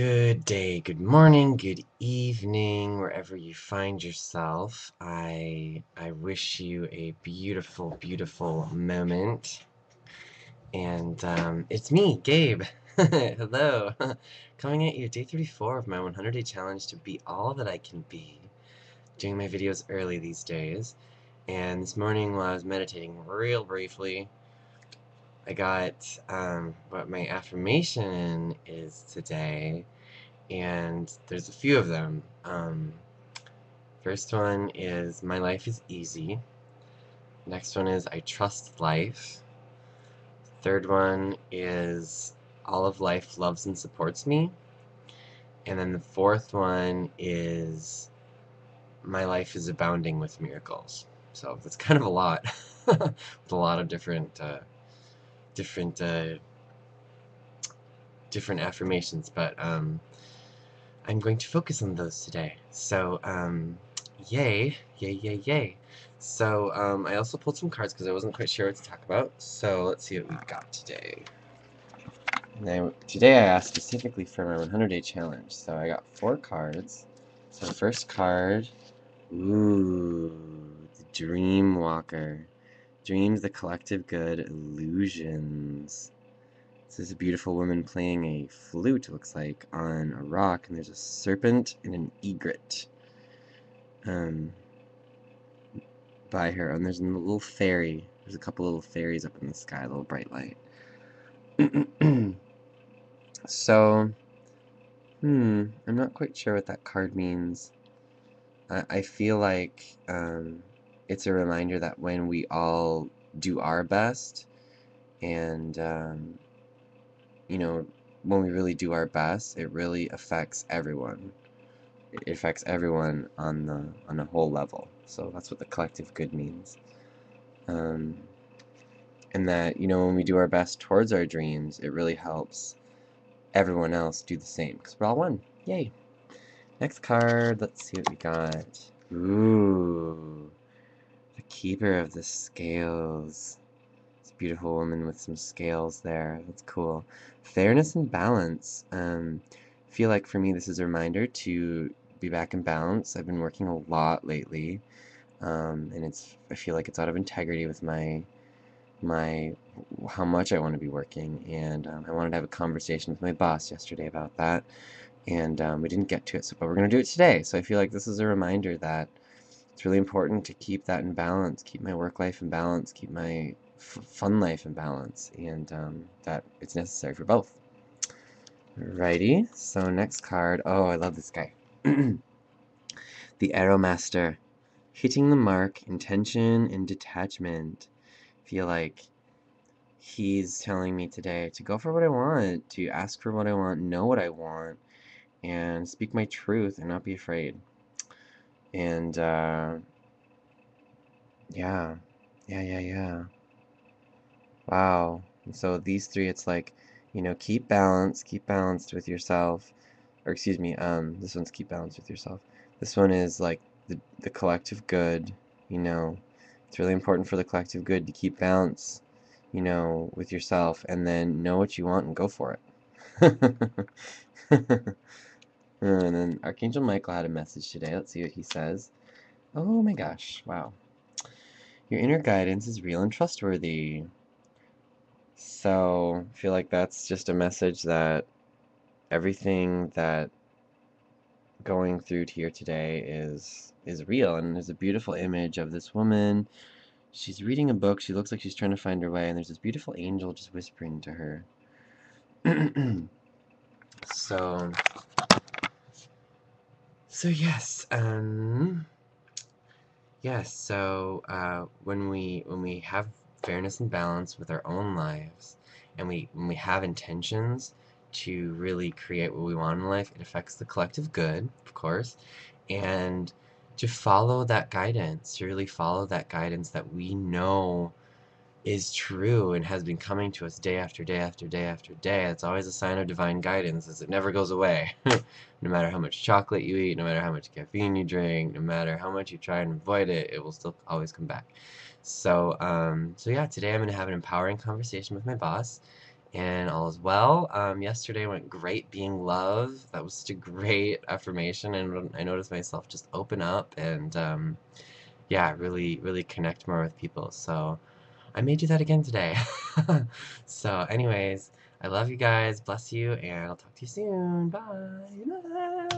Good day, good morning, good evening, wherever you find yourself. I wish you a beautiful, beautiful moment. And it's me, Gabe. Hello. Coming at you, day 34 of my 100-day challenge to be all that I can be. Doing my videos early these days. And this morning while I was meditating real briefly, I got what my affirmation is today, and there's a few of them. First one is, my life is easy. Next one is, I trust life. Third one is, all of life loves and supports me. And then the fourth one is, my life is abounding with miracles. So that's kind of a lot, with a lot of different affirmations, but I'm going to focus on those today. So yay. So I also pulled some cards because I wasn't quite sure what to talk about. So let's see what we've got today. Now, today I asked specifically for my 100-day challenge. So I got 4 cards. So the first card, ooh, the Dreamwalker. Dreams, the collective good, illusions. This is a beautiful woman playing a flute, looks like, on a rock, and there's a serpent and an egret by her. And there's a little fairy. There's a couple little fairies up in the sky, a little bright light. So, I'm not quite sure what that card means. I feel like it's a reminder that when we all do our best, and when we really do our best, it really affects everyone. It affects everyone on a whole level. So that's what the collective good means. And that, when we do our best towards our dreams, it really helps everyone else do the same, because we're all one. Yay. Next card, let's see what we got. Ooh. Keeper of the Scales. It's a beautiful woman with some scales there. That's cool. Fairness and balance. I feel like for me this is a reminder to be back in balance. I've been working a lot lately, and I feel like it's out of integrity with my how much I want to be working. And I wanted to have a conversation with my boss yesterday about that, and we didn't get to it, but we're going to do it today. So I feel like this is a reminder that it's really important to keep that in balance, keep my work life in balance, keep my fun life in balance, and that it's necessary for both. Alrighty, so next card. Oh, I love this guy. The Arrow Master. Hitting the mark, intention, and detachment. I feel like he's telling me today to go for what I want, to ask for what I want, know what I want, and speak my truth and not be afraid. And, yeah. Wow. And so these three, it's like, keep balance, keep balanced with yourself. Or excuse me, this one's keep balanced with yourself. This one is like the collective good, It's really important for the collective good to keep balance, with yourself, and then know what you want and go for it. And then Archangel Michael had a message today. Let's see what he says. Oh my gosh, wow. Your inner guidance is real and trustworthy. So, I feel like that's just a message that everything that going through here today is real. And there's a beautiful image of this woman. She's reading a book. She looks like she's trying to find her way. And there's this beautiful angel just whispering to her. So yes, when we have fairness and balance with our own lives, and when we have intentions to really create what we want in life, it affects the collective good, of course, and to follow that guidance, to really follow that guidance that we know is true and has been coming to us day after day after day after day. It's always a sign of divine guidance, as it never goes away. No matter how much chocolate you eat, no matter how much caffeine you drink, no matter how much you try and avoid it, it will still always come back. So yeah, today I'm going to have an empowering conversation with my boss, and all is well. Yesterday went great being love. That was such a great affirmation, and I noticed myself just open up and yeah, really connect more with people. So I may do that again today. So anyways, I love you guys, bless you, and I'll talk to you soon. Bye!